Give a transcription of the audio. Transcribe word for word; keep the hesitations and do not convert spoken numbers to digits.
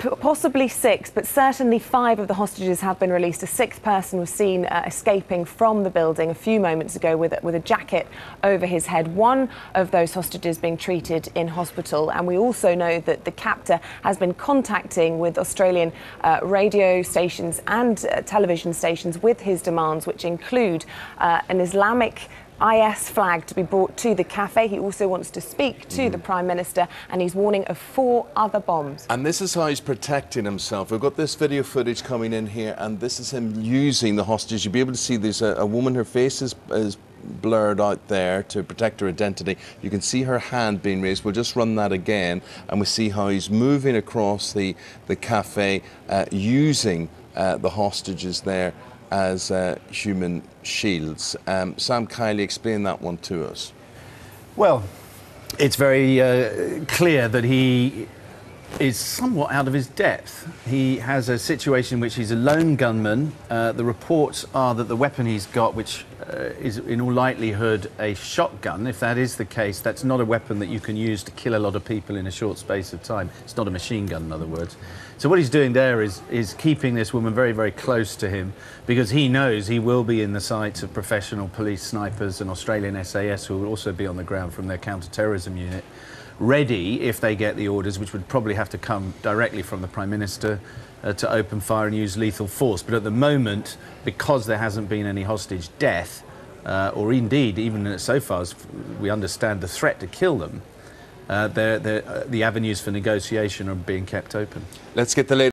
possibly six, but certainly five of the hostages have been released. A sixth person was seen uh, escaping from the building a few moments ago with, with a jacket over his head. One of those hostages being treated in hospital. And we also know that the captor has been contacting with Australian uh, radio stations and uh, television stations with his demands, which include uh, an Islamic I S flag to be brought to the cafe. He also wants to speak to mm. the Prime Minister, and he's warning of four other bombs. And this is how he's protecting himself. We've got this video footage coming in here, and this is him using the hostages. You'll be able to see there's a, a woman, her face is, is blurred out there to protect her identity. You can see her hand being raised. We'll just run that again, and we see how he's moving across the, the cafe, uh, using uh, the hostages there as uh, human shields. Um, Sam Kiley, explain that one to us. Well, it's very uh, clear that he is somewhat out of his depth. He has a situation in which he's a lone gunman. Uh, the reports are that the weapon he's got, which uh, is in all likelihood a shotgun, if that is the case, that's not a weapon that you can use to kill a lot of people in a short space of time. It's not a machine gun, in other words. So what he's doing there is, is keeping this woman very, very close to him, because he knows he will be in the sights of professional police snipers and Australian S A S, who will also be on the ground from their counter-terrorism unit, ready, if they get the orders, which would probably have to come directly from the Prime Minister, uh, to open fire and use lethal force. But at the moment, because there hasn't been any hostage death, uh, or indeed, even so far as we understand the threat to kill them, uh, they're, they're, uh, the avenues for negotiation are being kept open. Let's get the latest.